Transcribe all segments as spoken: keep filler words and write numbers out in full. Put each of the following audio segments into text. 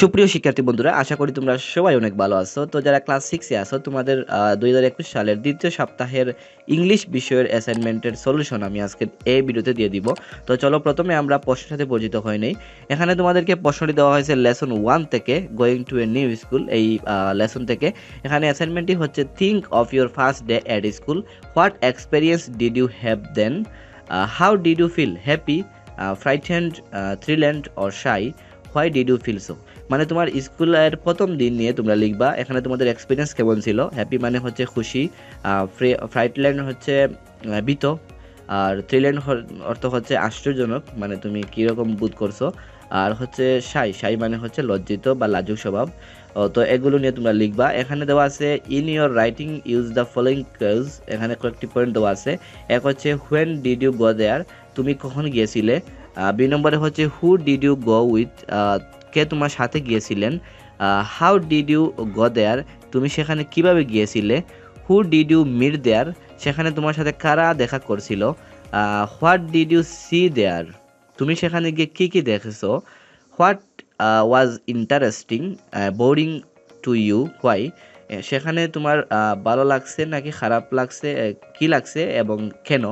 সুপ্রিয় শিক্ষার্থী বন্ধুরা, আশা করি তোমরা সবাই অনেক ভালো আছো। তো যারা ক্লাস সিক্সে আসো, তোমাদের দুই হাজার একুশ সালের দ্বিতীয় সপ্তাহের ইংলিশ বিষয়ের অ্যাসাইনমেন্টের সলিউশন আমি আজকে এই ভিডিওতে দিয়ে দিব। তো চলো, প্রথমে আমরা প্রশ্নের সাথে পরিচিত হয় নেই। এখানে তোমাদেরকে প্রশ্নটি দেওয়া হয়েছে লেসন ওয়ান থেকে, going to a new school এই লেসন থেকে। এখানে অ্যাসাইনমেন্টটি হচ্ছে think of your first day at school, what experience did you have then, how did you feel, happy, frightened, thrilled or shy, why did you feel so. মানে তোমার স্কুলের প্রথম দিন নিয়ে তোমরা লিখবা। এখানে তোমাদের এক্সপিরিয়েন্স কেমন ছিল। হ্যাপি মানে হচ্ছে খুশি, ফ্রাইটল্যান্ড হচ্ছে ভীত, আর থ্রিল্যান্ড অর্থ হচ্ছে আশ্চর্যজনক, মানে তুমি কীরকম বোধ করছো, আর হচ্ছে শাই, শাই মানে হচ্ছে লজ্জিত বা লাজুক স্বভাব। তো এগুলো নিয়ে তোমরা লিখবা। এখানে দেওয়া আছে in your writing use the following clause. এখানে কয়েকটি পয়েন্ট দেওয়া আছে। এক হচ্ছে when did you go there, তুমি কখন গিয়েছিলে। দুই নম্বরে হচ্ছে who did you go with, কে তোমার সাথে গিয়েছিলেন। How did you go there, তুমি সেখানে কিভাবে গিয়েছিলে। Who did you meet there, সেখানে তোমার সাথে কারা দেখা করছিল। What did you see there, তুমি সেখানে গিয়ে কী কী দেখেছো। What was interesting boring to you, why, সেখানে তোমার ভালো লাগছে নাকি খারাপ লাগছে, কি লাগছে এবং কেন,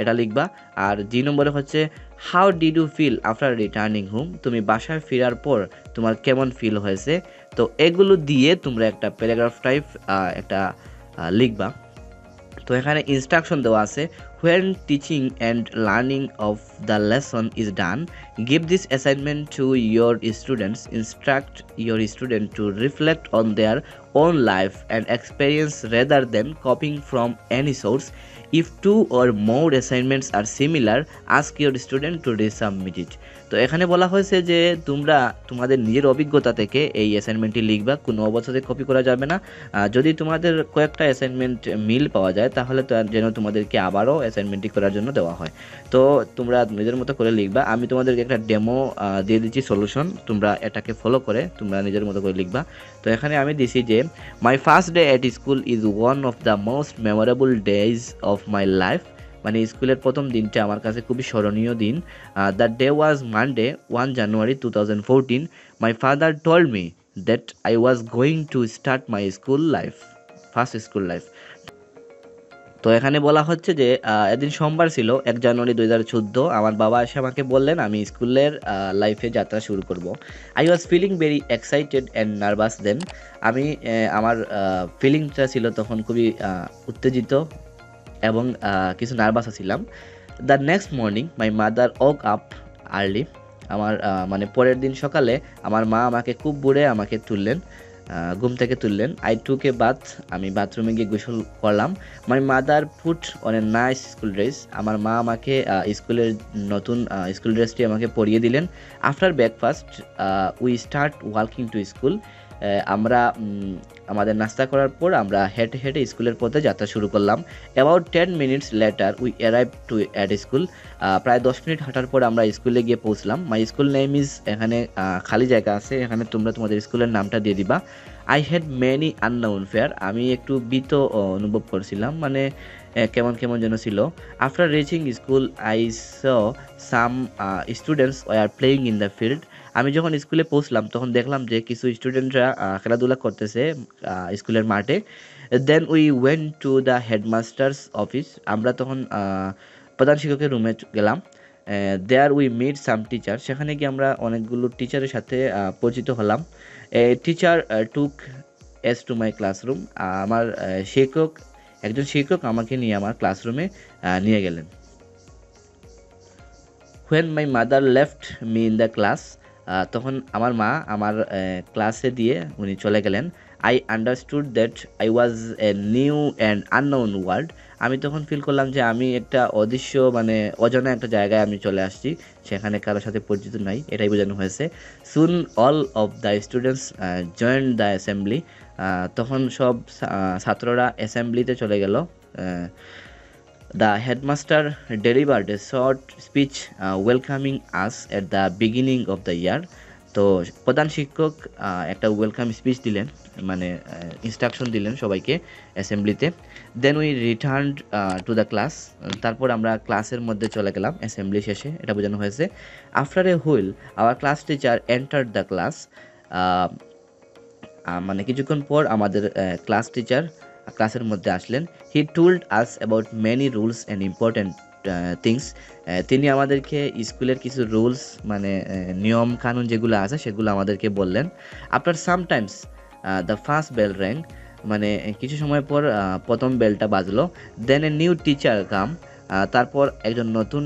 এটা লিখবা। আর জি নম্বরে হচ্ছে how did you feel after returning home, তুমি বাসায় ফেরার পর তোমার কেমন ফিল হয়েছে। তো এগুলো দিয়ে তোমরা একটা প্যারাগ্রাফ টাইপ একটা লিখবা। তো এখানে ইনস্ট্রাকশন দেওয়া আছে, when teaching and learning of the lesson is done, give this assignment to your students, instruct your student to reflect on their own life and experience rather than copying from any source. If two or more assignments are similar, ask your student to resubmit it. তো এখানে বলা হয়েছে যে তোমরা তোমাদের নিজের অভিজ্ঞতা থেকে এই অ্যাসাইনমেন্টটি লিখবা, কোনো অবস্থাতে কপি করা যাবে না। যদি তোমাদের কয়েকটা অ্যাসাইনমেন্ট মিল পাওয়া যায়, তাহলে যেন তোমাদেরকে আবারও অ্যাসাইনমেন্টটি করার জন্য দেওয়া হয়। তো তোমরা নিজের মতো করে লিখবা। আমি তোমাদেরকে একটা ডেমো দিয়ে দিচ্ছি সলিউশন, তোমরা এটাকে ফলো করে তোমরা নিজের মতো করে লিখবা। তো এখানে আমি দিছি যে my first day at school is one of the most memorable days of my life. মানে স্কুলের প্রথম দিনটা আমার কাছে খুবই স্মরণীয় দিন। The day was Monday one January two thousand fourteen. My father told me that I was going to start my school life, first school life. তো এখানে বলা হচ্ছে যে এদিন সোমবার ছিল এক জানুয়ারি দুই হাজার চোদ্দো, আমার বাবা এসে আমাকে বললেন আমি স্কুলের লাইফে যাত্রা শুরু করব। I was feeling very excited and nervous then, আমি আমার ফিলিংটা ছিল তখন খুবই উত্তেজিত এবং কিছু নার্ভাসও ছিলাম। The next morning my mother woke up early, আমার মানে পরের দিন সকালে আমার মা আমাকে খুব ভোরে আমাকে তুললেন, ঘুম থেকে তুললেন। আই টুক এ বাথ, আমি বাথরুমে গিয়ে গোসল করলাম। My mother put on a nice school dress, আমার মা আমাকে স্কুলের নতুন স্কুল ড্রেসটি আমাকে পরিয়ে দিলেন। After breakfast we start walking to school, আমরা আমাদের নাস্তা করার পর আমরা হেঁটে হেঁটে স্কুলের পথে যাত্রা শুরু করলাম। About ten minutes later we arrive to at school, প্রায় দশ মিনিট হাঁটার পর আমরা স্কুলে গিয়ে পৌঁছলাম। মাই স্কুল নেম ইজ, এখানে খালি জায়গা আছে, এখানে তোমরা তোমাদের স্কুলের নামটা দিয়ে দিবা। I had many unknown fear, আমি একটু ভীত অনুভব করছিলাম, মানে কেমন কেমন যেন ছিল। After reaching school I saw some students were playing in the field, আমি যখন স্কুলে পৌঁছলাম তখন দেখলাম যে কিছু স্টুডেন্টরা খেলাধুলা করতেছে স্কুলের মাঠে। Then we went to the headmaster's office, আমরা তখন প্রধান শিক্ষকের রুমে গেলাম। There we meet some teacher, সেখানে গিয়ে আমরা অনেকগুলো টিচারের সাথে পরিচিত হলাম। Teacher took us to my classroom, আমার শিক্ষক একজন শিক্ষক আমাকে নিয়ে আমার ক্লাসরুমে নিয়ে গেলেন। When my mother left me in the class, তখন আমার মা আমার ক্লাসে দিয়ে উনি চলে গেলেন। I understood that I was a new and unknown world, আমি তখন ফিল করলাম যে আমি একটা অদৃশ্য মানে অজানা একটা জায়গায় আমি চলে আসছি, সেখানে কারোর সাথে পরিচিত নাই, এটাই বোঝানো হয়েছে। Soon all of the students join the assembly, তখন সব ছাত্ররা অ্যাসেম্বলিতে চলে গেল। The headmaster delivered a short speech welcoming us at the beginning of the year, তো প্রধান শিক্ষক একটা ওয়েলকাম স্পিচ দিলেন, মানে ইনস্ট্রাকশন দিলেন সবাইকে অ্যাসেম্বলিতে। Then we return to the class, তারপর আমরা ক্লাসের মধ্যে চলে গেলাম অ্যাসেম্বলি শেষে, এটা বোঝানো হয়েছে। After a while our class teacher enter the class, মানে কিছুক্ষণ পর আমাদের ক্লাস টিচার ক্লাসের মধ্যে আসলেন। He told us about many rules and important things. তিনি আমাদেরকে স্কুলের কিছু রুলস মানে নিয়ম কানুন যেগুলো আছে সেগুলো আমাদেরকে বললেন। After sometimes the first bell rang, মানে কিছু সময় পর প্রথম বেলটা বাজলো। দেন এ নিউ টিচার কাম, তারপর একজন নতুন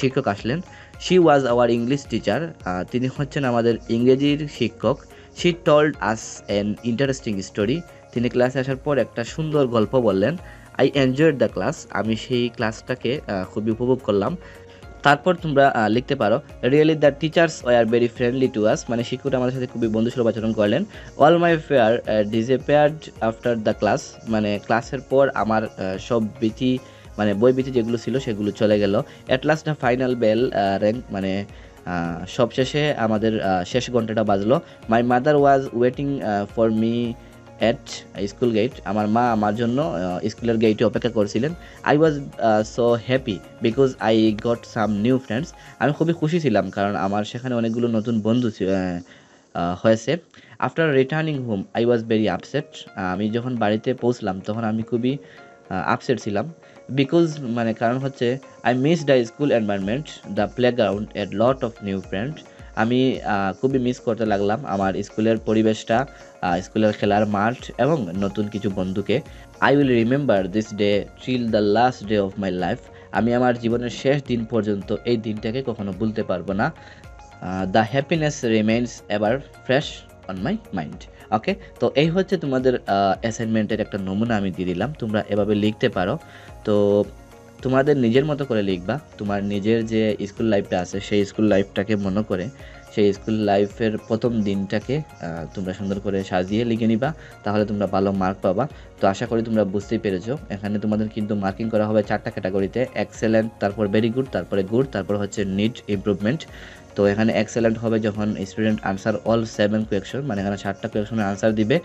শিক্ষক আসলেন। She was our English teacher, তিনি হচ্ছেন আমাদের ইংরেজির শিক্ষক। She told us an interesting story, তিনি ক্লাসে আসার পর একটা সুন্দর গল্প বললেন। আই এনজয়েড দ্য ক্লাস, আমি সেই ক্লাসটাকে খুবই উপভোগ করলাম। তারপর তোমরা লিখতে পারো, really the teachers were very friendly to us, মানে শিক্ষকরা আমাদের সাথে খুবই বন্ধুসুলভ আচরণ করলেন। All my fear disappeared after the class, মানে ক্লাসের পর আমার সব ভীতি মানে বই ভীতি যেগুলো ছিল সেগুলো চলে গেল। At last the final bell rang, মানে সবশেষে আমাদের শেষ ঘন্টাটা বাজলো। My mother was waiting for me at school gate, আমার মা আমার জন্য স্কুলের গেটে অপেক্ষা করছিলেন। I was so happy because I got some new friends, আমি খুবই খুশি ছিলাম কারণ আমার সেখানে অনেকগুলো নতুন বন্ধু হয়েছে। After returning home I was very upset, আমি যখন বাড়িতে পৌঁছলাম তখন আমি খুবই আপসেট ছিলাম। বিকজ মানে কারণ হচ্ছে I miss the school environment, the playground and lot of new friends, আমি খুবই মিস করতে লাগলাম আমার স্কুলের পরিবেশটা, স্কুলের খেলার মাঠ এবং নতুন কিছু বন্ধুকে। I will remember this day till the last day of my life, আমি আমার জীবনের শেষ দিন পর্যন্ত এই দিনটাকে কখনো ভুলতে পারবো না। The happiness remains ever fresh on my mind. Okay, তো এই হচ্ছে তোমাদের অ্যাসাইনমেন্টের একটা নমুনা আমি দিয়ে দিলাম, তোমরা এভাবে লিখতে পারো। তো তোমাদের নিজের মতো করে লিখবা, তোমার নিজের যে স্কুল লাইফটা আছে সেই স্কুল লাইফটাকে মনে করে সেই স্কুল লাইফের প্রথম দিনটাকে তোমরা সুন্দর করে সাজিয়ে লিখে নিবা, তাহলে তোমরা ভালো মার্ক পাবা। তো আশা করি তোমরা বুঝতেই পেরেছো। এখানে তোমাদের কিন্তু মার্কিং করা হবে চারটা ক্যাটাগরিতে, এক্সেলেন্ট, তারপর ভেরি গুড, তারপরে গুড, তারপর হচ্ছে নিড ইমপ্রুভমেন্ট। তো এখানে এক্সেলেন্ট হবে যখন student answer all seven question, মানে এখানে ষাটটা কোয়েকশনের আনসার দিবে।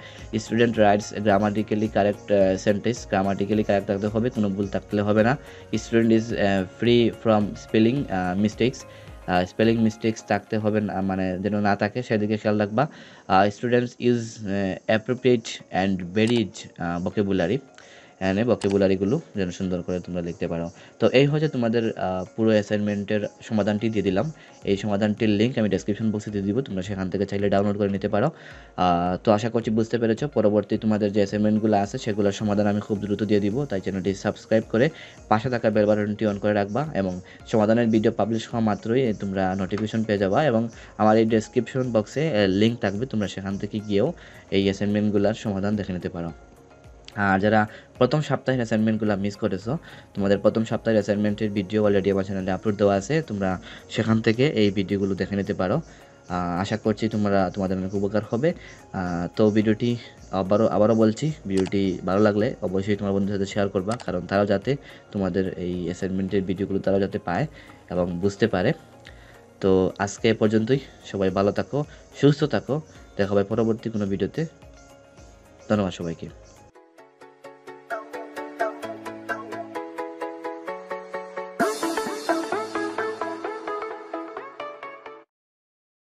Student rights grammatically correct sentence, grammatically correct রাখতে হবে, কোনো ভুল থাকলে হবে না। Student is free from spelling mistakes, spelling mistakes থাকতে হবে না, মানে যেন না থাকে সেদিকে খেয়াল রাখবা। Students use appropriate and varied vocabulary, এনে ভোকাবুলারিগুলো যেন সুন্দর করে তোমরা লিখতে পারো। তো এই হচ্ছে তোমাদের পুরো অ্যাসাইনমেন্টের সমাধানটি দিয়ে দিলাম। এই সমাধানটির লিঙ্ক আমি ডেসক্রিপশন বক্সে দিয়ে দিব, তোমরা সেখান থেকে চাইলে ডাউনলোড করে নিতে পারো। তো আশা করছি বুঝতে পেরেছো। পরবর্তী তোমাদের যে অ্যাসাইনমেন্টগুলো আছে সেগুলোর সমাধান আমি খুব দ্রুত দিয়ে দিব, তাই চ্যানেলটি সাবস্ক্রাইব করে পাশে থাকা বেল বাটনটি অন করে রাখবা এবং সমাধানের ভিডিও পাবলিশ হওয়া মাত্রই তোমরা নোটিফিকেশন পেয়ে যাবা। এবং আমার এই ডেসক্রিপশন বক্সে লিঙ্ক থাকবে, তোমরা সেখান থেকে গিয়েও এই অ্যাসাইনমেন্টগুলোর সমাধান দেখে নিতে পারো। আর যারা প্রথম সপ্তাহের অ্যাসাইনমেন্টগুলো মিস করেছো, তোমাদের প্রথম সপ্তাহের অ্যাসাইনমেন্টের ভিডিও অলরেডি আমার চ্যানেলে আপলোড দেওয়া আছে, তোমরা সেখান থেকে এই ভিডিওগুলো দেখে নিতে পারো। আশা করছি তোমরা তোমাদের অনেক উপকার হবে। তো ভিডিওটি আবারও আবারও বলছি, ভিডিওটি ভালো লাগলে অবশ্যই তোমার বন্ধুদের সাথে শেয়ার করবা, কারণ তারাও যাতে তোমাদের এই অ্যাসাইনমেন্টের ভিডিওগুলো তারাও যাতে পায় এবং বুঝতে পারে। তো আজকে এ পর্যন্তই, সবাই ভালো থাকো, সুস্থ থাকো, দেখা হবে পরবর্তী কোনো ভিডিওতে। ধন্যবাদ সবাইকে।